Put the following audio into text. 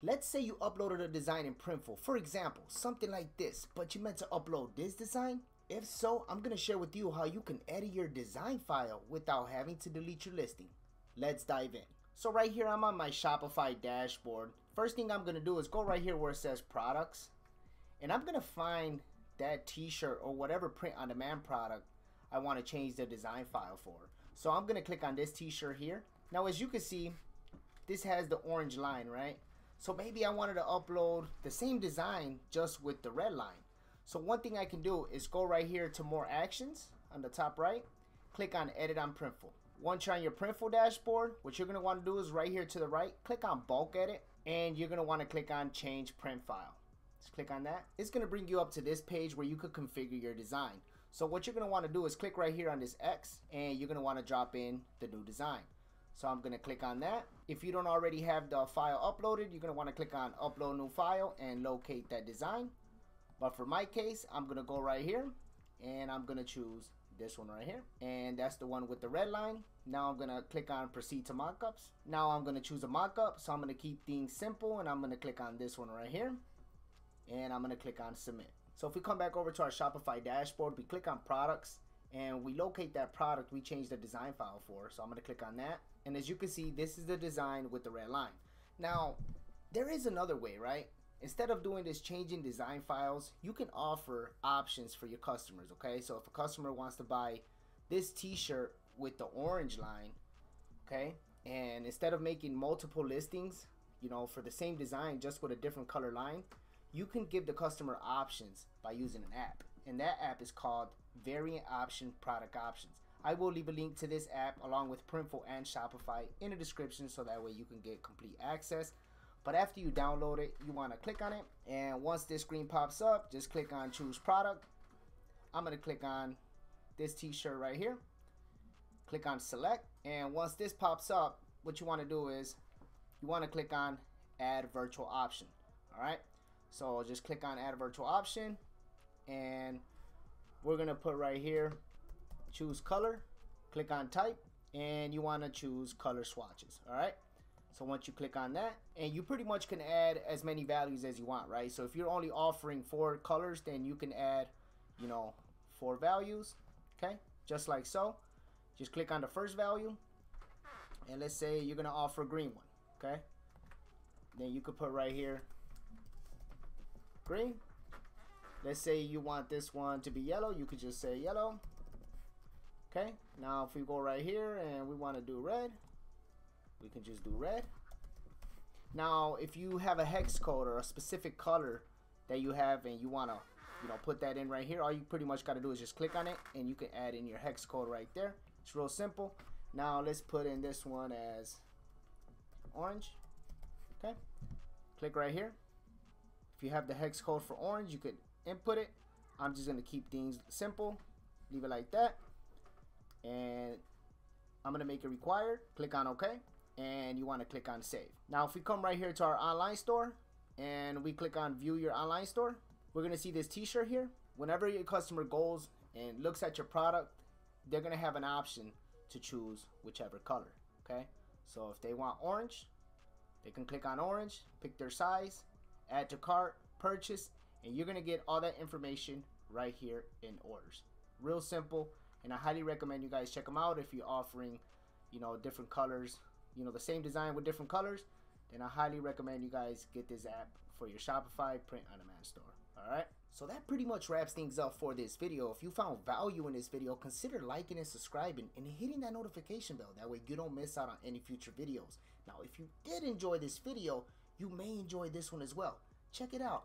Let's say you uploaded a design in Printful, for example, something like this, but you meant to upload this design? If so, I'm going to share with you how you can edit your design file without having to delete your listing. Let's dive in. So right here, I'm on my Shopify dashboard. First thing I'm going to do is go right here where it says products, and I'm going to find that t-shirt or whatever print on demand product I want to change the design file for. So I'm going to click on this t-shirt here. Now, as you can see, this has the orange line, right? So maybe I wanted to upload the same design just with the red line. So one thing I can do is go right here to more actions on the top right, click on edit on Printful. Once you're on your Printful dashboard, what you're going to want to do is right here to the right, click on bulk edit, and you're going to want to click on change print file. Just click on that. It's going to bring you up to this page where you could configure your design. So what you're going to want to do is click right here on this X, and you're going to want to drop in the new design. So I'm going to click on that. If you don't already have the file uploaded, you're going to want to click on upload new file and locate that design. But for my case, I'm going to go right here and I'm going to choose this one right here. And that's the one with the red line. Now I'm going to click on proceed to mockups. Now I'm going to choose a mockup. So I'm going to keep things simple and I'm going to click on this one right here. And I'm going to click on submit. So if we come back over to our Shopify dashboard, we click on products and we locate that product we changed the design file for. So I'm going to click on that. And as you can see, this is the design with the red line. Now, there is another way, right? Instead of doing this changing design files, you can offer options for your customers, okay? So if a customer wants to buy this t-shirt with the orange line, okay? And instead of making multiple listings, you know, for the same design, just with a different color line, you can give the customer options by using an app. And that app is called Variant Option Product Options. I will leave a link to this app along with Printful and Shopify in the description so that way you can get complete access. But after you download it, you want to click on it. And once this screen pops up, just click on choose product. I'm going to click on this t-shirt right here. Click on select. And once this pops up, what you want to do is you want to click on add virtual option. All right. So just click on add virtual option. And we're going to put right here, choose color, click on type, and you want to choose color swatches. All right. So once you click on that, and you pretty much can add as many values as you want, right? So if you're only offering 4 colors, then you can add, you know, 4 values, okay? Just like so. Just click on the first value, and let's say you're gonna offer a green one, okay? Then you could put right here, green. Let's say you want this one to be yellow, you could just say yellow, okay? Now if we go right here and we wanna do red, we can just do red. Now, if you have a hex code or a specific color that you have and you want to, you know, put that in right here, all you pretty much got to do is just click on it and you can add in your hex code right there. It's real simple. Now, let's put in this one as orange. Okay. Click right here. If you have the hex code for orange, you could input it. I'm just going to keep things simple. Leave it like that. And I'm going to make it required. Click on OK. And you want to click on save. Now if we come right here to our online store and we click on view your online store, we're going to see this t-shirt here. Whenever your customer goes and looks at your product, they're going to have an option to choose whichever color, okay? So if they want orange, they can click on orange, pick their size, add to cart, purchase, and you're going to get all that information right here in orders. Real simple, and I highly recommend you guys check them out. If you're offering, you know, different colors, you know, the same design with different colors, then I highly recommend you guys get this app for your Shopify print on demand store. All right, so that pretty much wraps things up for this video. If you found value in this video, consider liking and subscribing and hitting that notification bell. That way you don't miss out on any future videos. Now, if you did enjoy this video, you may enjoy this one as well. Check it out.